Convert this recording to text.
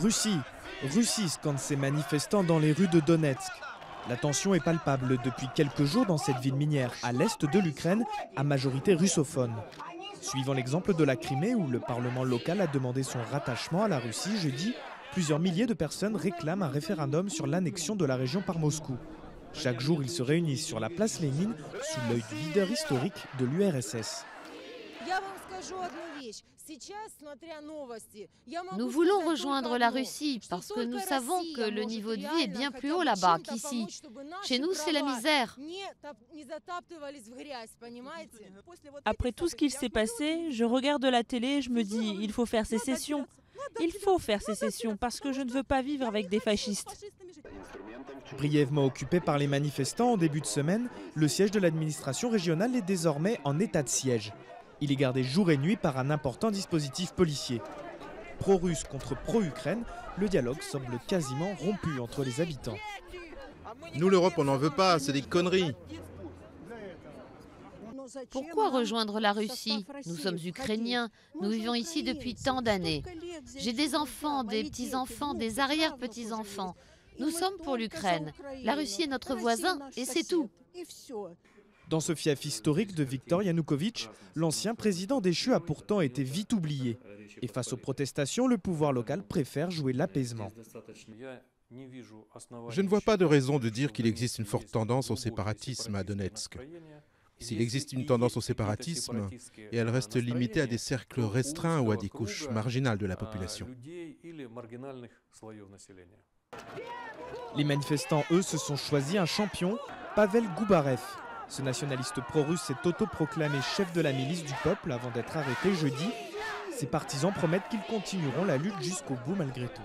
Russie, Russie scandent ces manifestants dans les rues de Donetsk. La tension est palpable depuis quelques jours dans cette ville minière à l'est de l'Ukraine, à majorité russophone. Suivant l'exemple de la Crimée, où le Parlement local a demandé son rattachement à la Russie jeudi, plusieurs milliers de personnes réclament un référendum sur l'annexion de la région par Moscou. Chaque jour, ils se réunissent sur la place Lénine, sous l'œil du leader historique de l'URSS. Nous voulons rejoindre la Russie parce que nous savons que le niveau de vie est bien plus haut là-bas qu'ici. Chez nous, c'est la misère. Après tout ce qu'il s'est passé, je regarde la télé et je me dis, il faut faire sécession. Il faut faire sécession parce que je ne veux pas vivre avec des fascistes. Brièvement occupé par les manifestants en début de semaine, le siège de l'administration régionale est désormais en état de siège. Il est gardé jour et nuit par un important dispositif policier. Pro-russe contre pro-Ukraine, le dialogue semble quasiment rompu entre les habitants. Nous, l'Europe, on n'en veut pas, c'est des conneries. Pourquoi rejoindre la Russie? Nous sommes Ukrainiens, nous vivons ici depuis tant d'années. J'ai des enfants, des petits-enfants, des arrière-petits-enfants. Nous sommes pour l'Ukraine. La Russie est notre voisin et c'est tout. Dans ce fief historique de Viktor Yanukovych, l'ancien président déchu a pourtant été vite oublié. Et face aux protestations, le pouvoir local préfère jouer l'apaisement. Je ne vois pas de raison de dire qu'il existe une forte tendance au séparatisme à Donetsk. S'il existe une tendance au séparatisme, et elle reste limitée à des cercles restreints ou à des couches marginales de la population. Les manifestants, eux, se sont choisis un champion, Pavel Goubarev. Ce nationaliste pro-russe s'est autoproclamé chef de la milice du peuple avant d'être arrêté jeudi. Ses partisans promettent qu'ils continueront la lutte jusqu'au bout malgré tout.